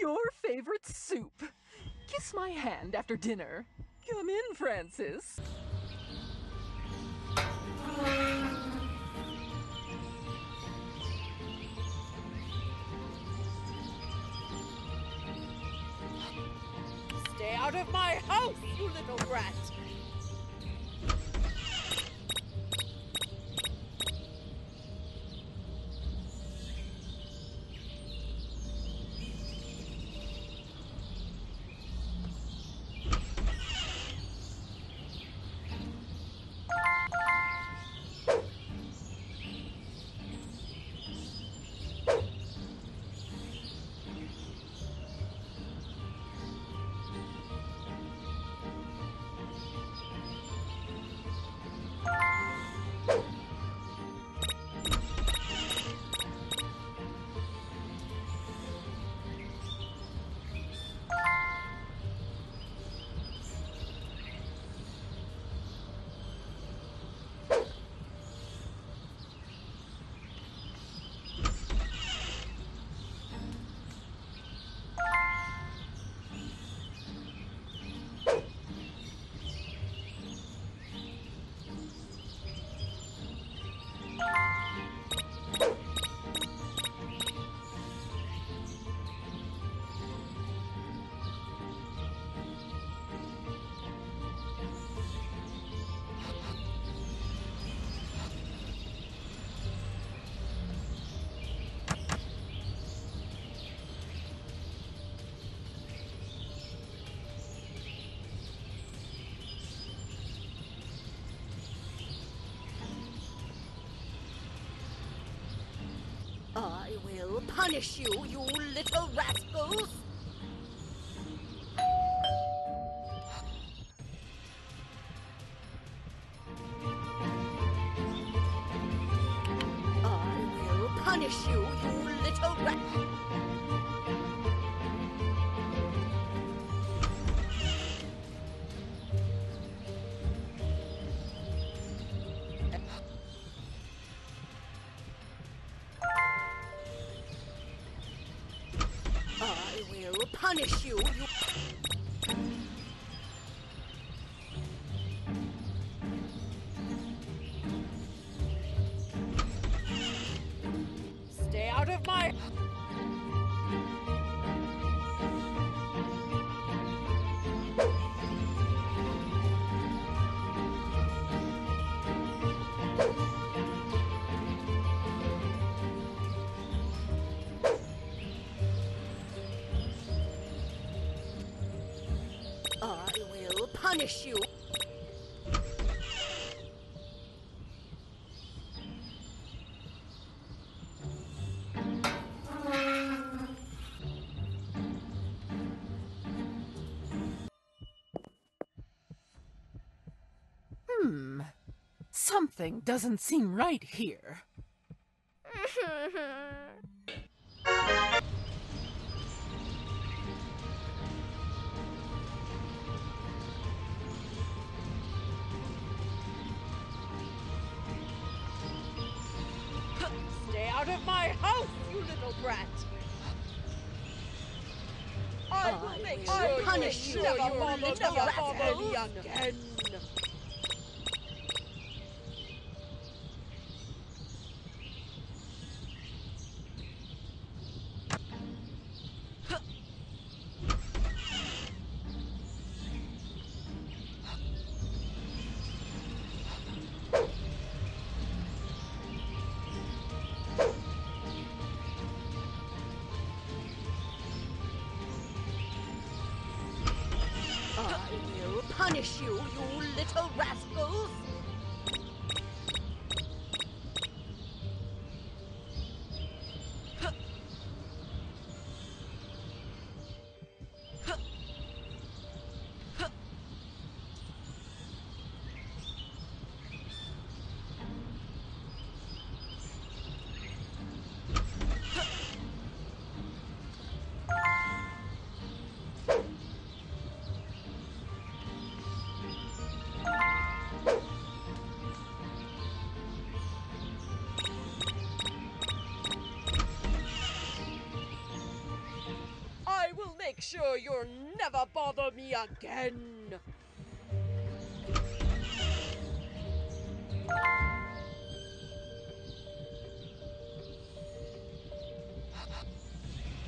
your favorite soup. Kiss my hand after dinner. Come in, Francis. Stay out of my house, you little brat! I will punish you, you little rascals! I will punish you, you little rascals! Punish you, Stay out of my... Punish you. Something doesn't seem right here. Out of my house, you little brat! I will make sure punish you, you little brat! Again. Punish you, you little rascals! make sure you'll never bother me again.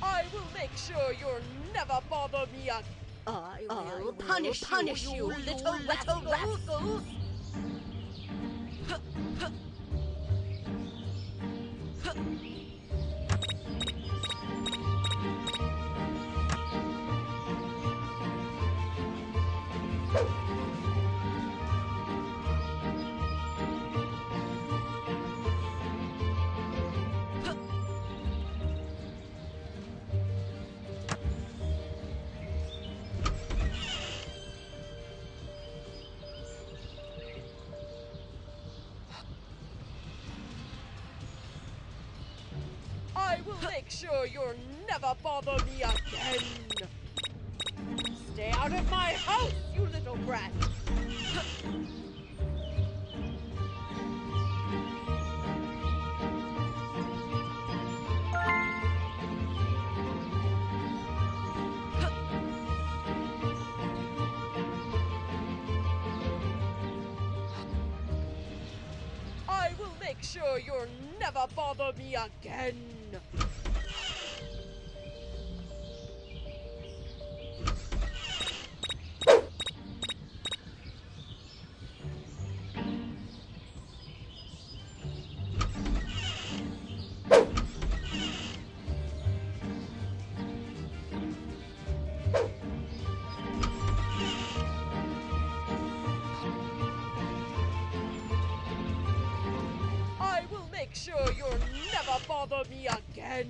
I will make sure you'll never bother me again. I will punish you, little rascals. Make sure you'll never bother me again. Stay out of my house, you little brat. I will make sure you'll never bother me again. Bother me again.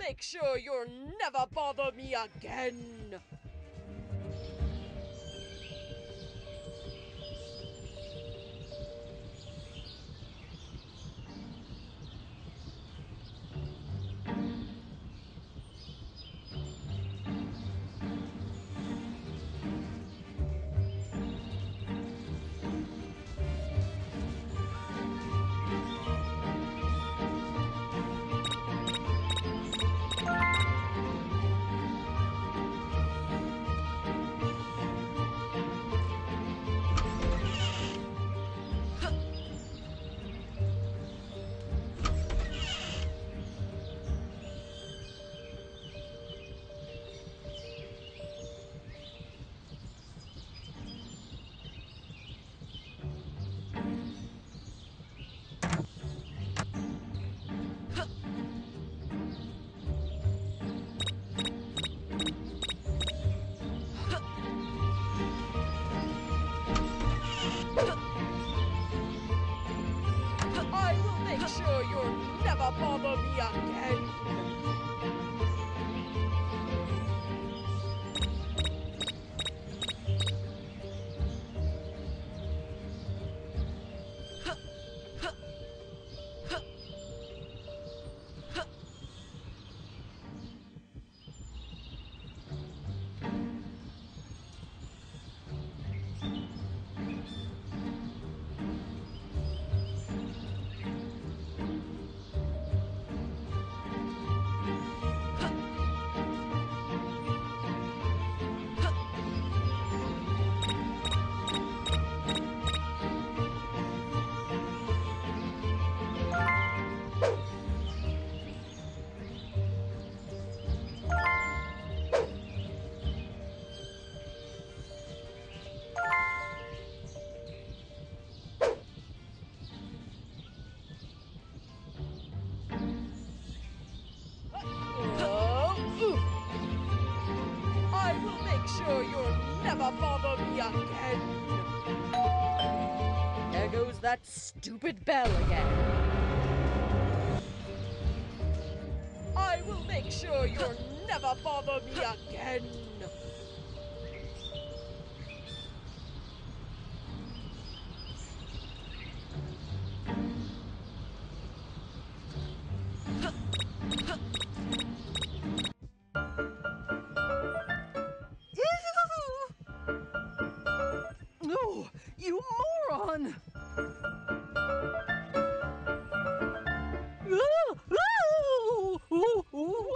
Make sure you'll never bother me again. never bother me again. There goes that stupid bell again. I will make sure you'll never bother me again.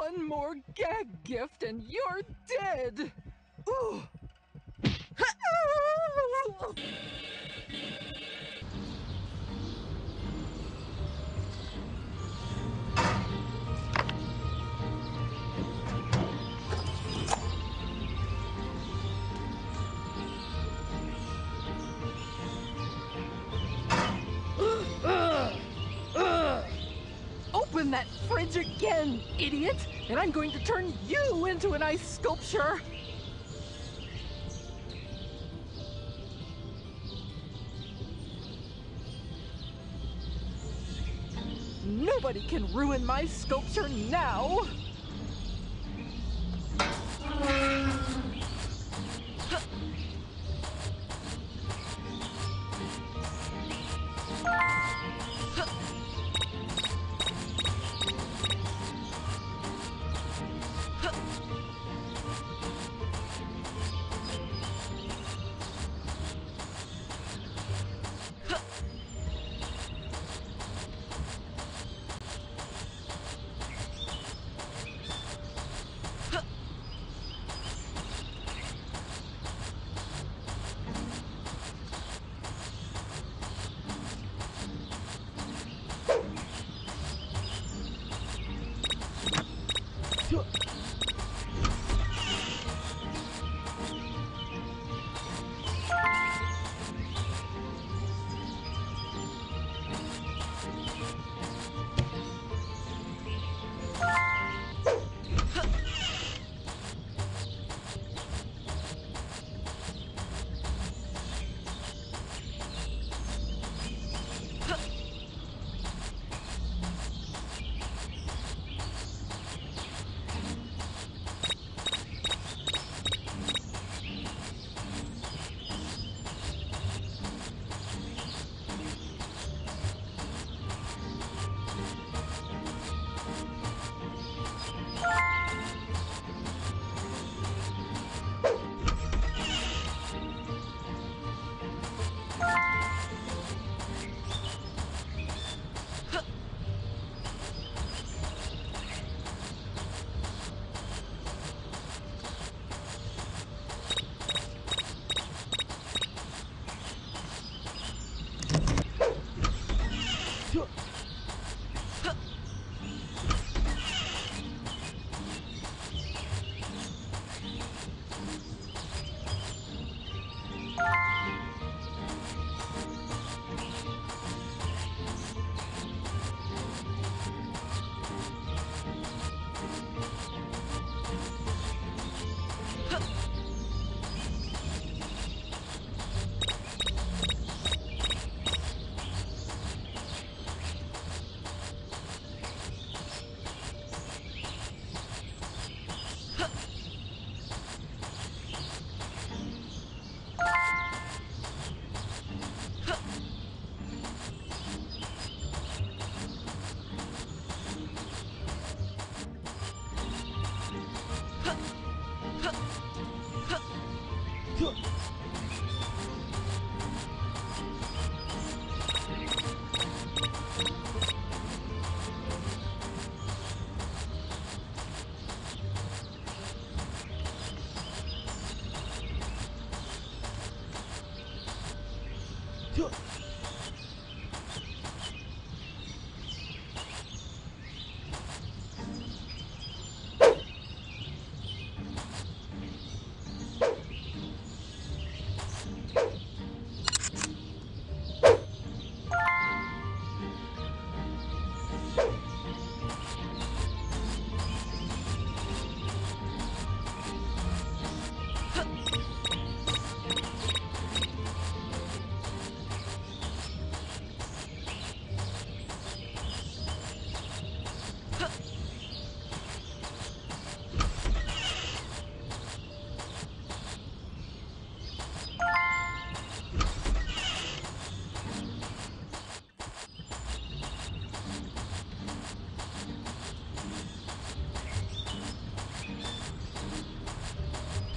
One more gag gift and you're dead! Ooh. Open that fridge again, idiot, and I'm going to turn you into an ice sculpture. Nobody can ruin my sculpture now.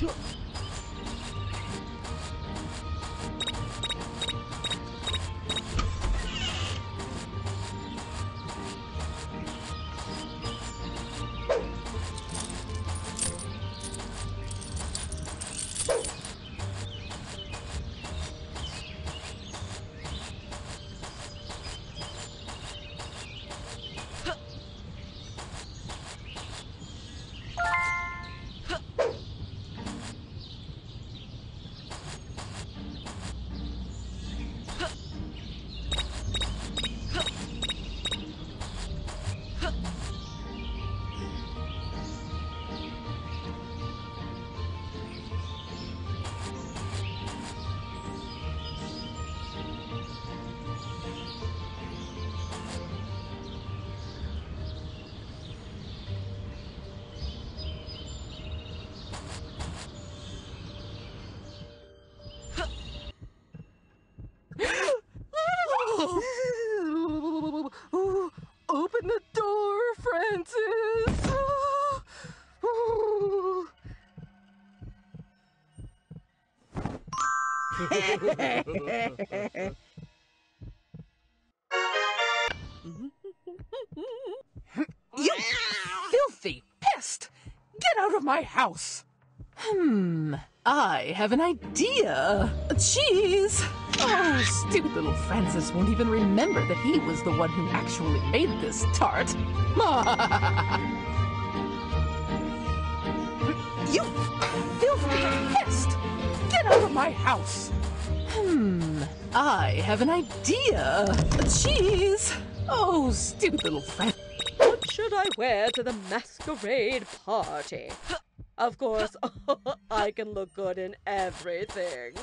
You filthy pest! Get out of my house! I have an idea! Cheese! Oh, stupid little Francis won't even remember that he was the one who actually made this tart. You filthy pest! Get out of my house! I have an idea! Cheese! Oh, stupid little Francis. What should I wear to the masquerade party? Of course, I can look good in everything.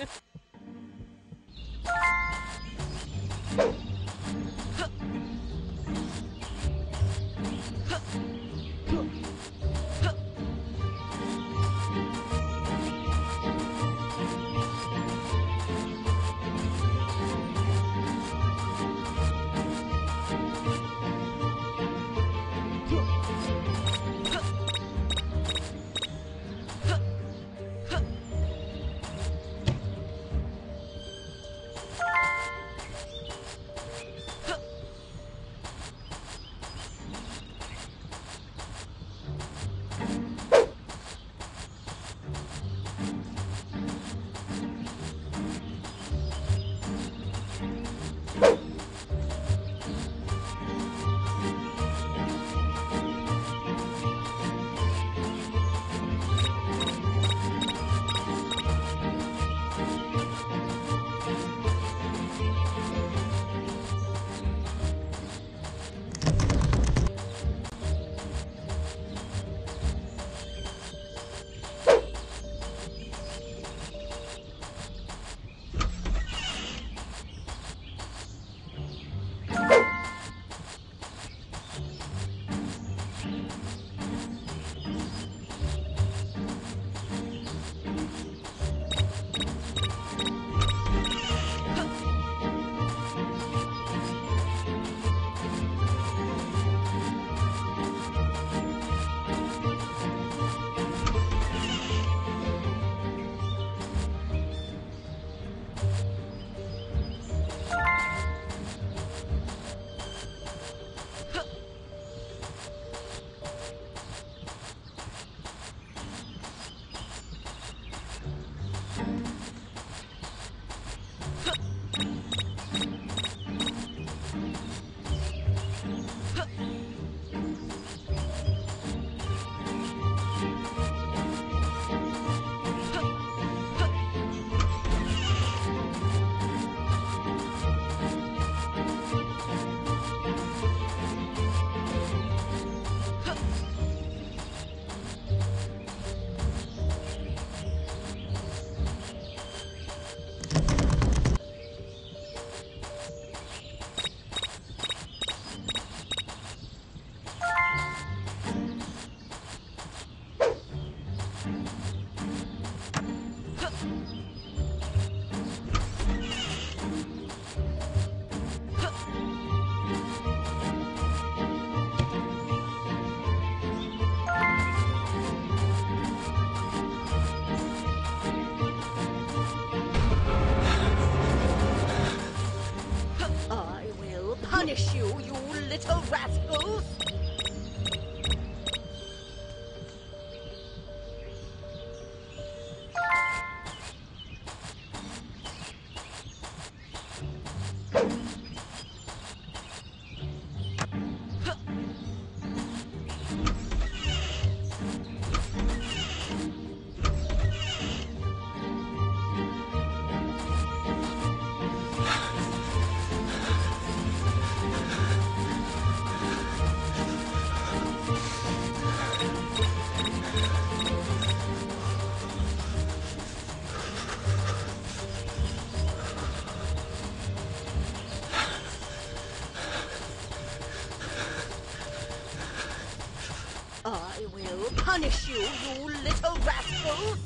I will punish you, you little rascal!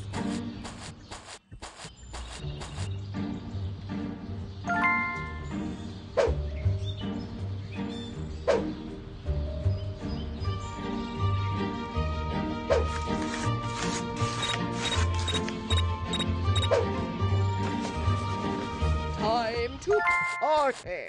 Time to party!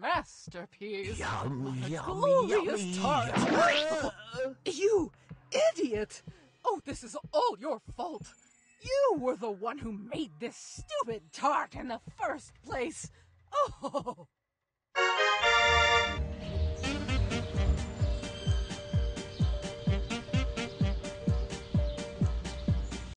Masterpiece! Yum, yum, glorious tart! You idiot! Oh, this is all your fault! You were the one who made this stupid tart in the first place! Oh!